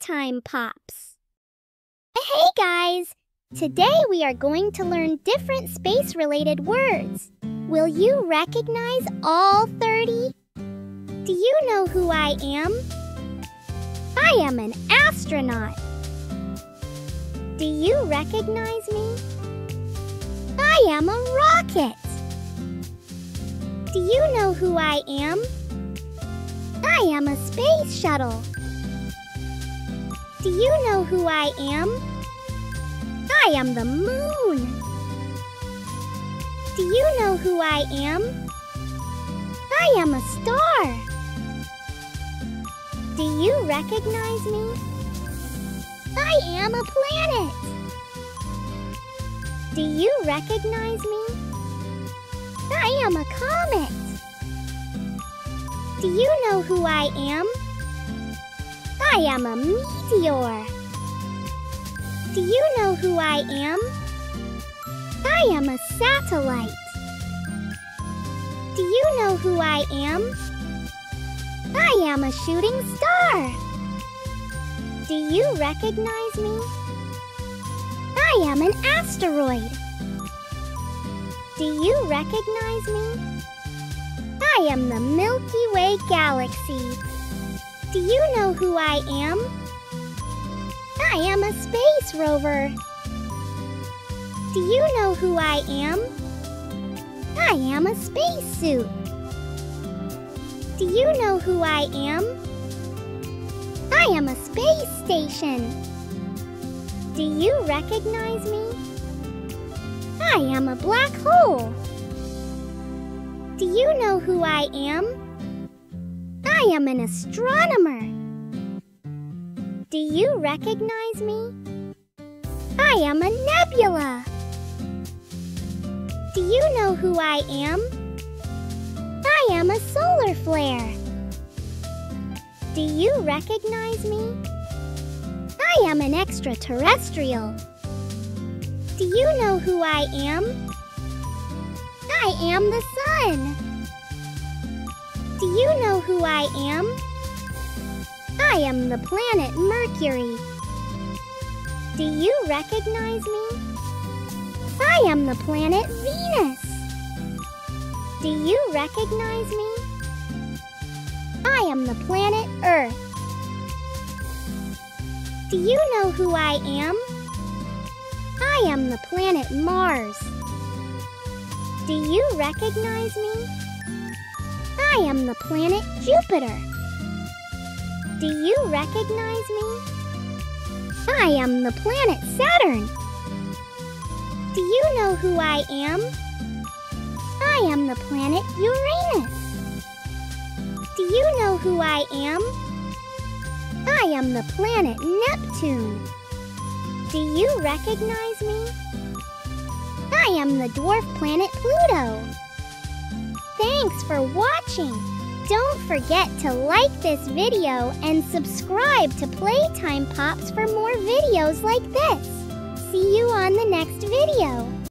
Playtime Pops! Hey guys! Today we are going to learn different space-related words. Will you recognize all 30? Do you know who I am? I am an astronaut. Do you recognize me? I am a rocket. Do you know who I am? I am a space shuttle. Do you know who I am? I am the moon. Do you know who I am? I am a star. Do you recognize me? I am a planet. Do you recognize me? I am a comet. Do you know who I am? I am a meteor. Do you know who I am? I am a satellite. Do you know who I am? I am a shooting star. Do you recognize me? I am an asteroid. Do you recognize me? I am the Milky Way galaxy. Do you know who I am? I am a space rover. Do you know who I am? I am a space suit. Do you know who I am? I am a space station. Do you recognize me? I am a black hole. Do you know who I am? I am an astronomer. Do you recognize me? I am a nebula. Do you know who I am? I am a solar flare. Do you recognize me? I am an extraterrestrial. Do you know who I am? I am the sun. Do you know who I am? I am the planet Mercury. Do you recognize me? I am the planet Venus. Do you recognize me? I am the planet Earth. Do you know who I am? I am the planet Mars. Do you recognize me? I am the planet Jupiter. Do you recognize me? I am the planet Saturn. Do you know who I am? I am the planet Uranus. Do you know who I am? I am the planet Neptune. Do you recognize me? I am the dwarf planet Pluto. Thanks for watching! Don't forget to like this video and subscribe to Playtime Pops for more videos like this. See you on the next video!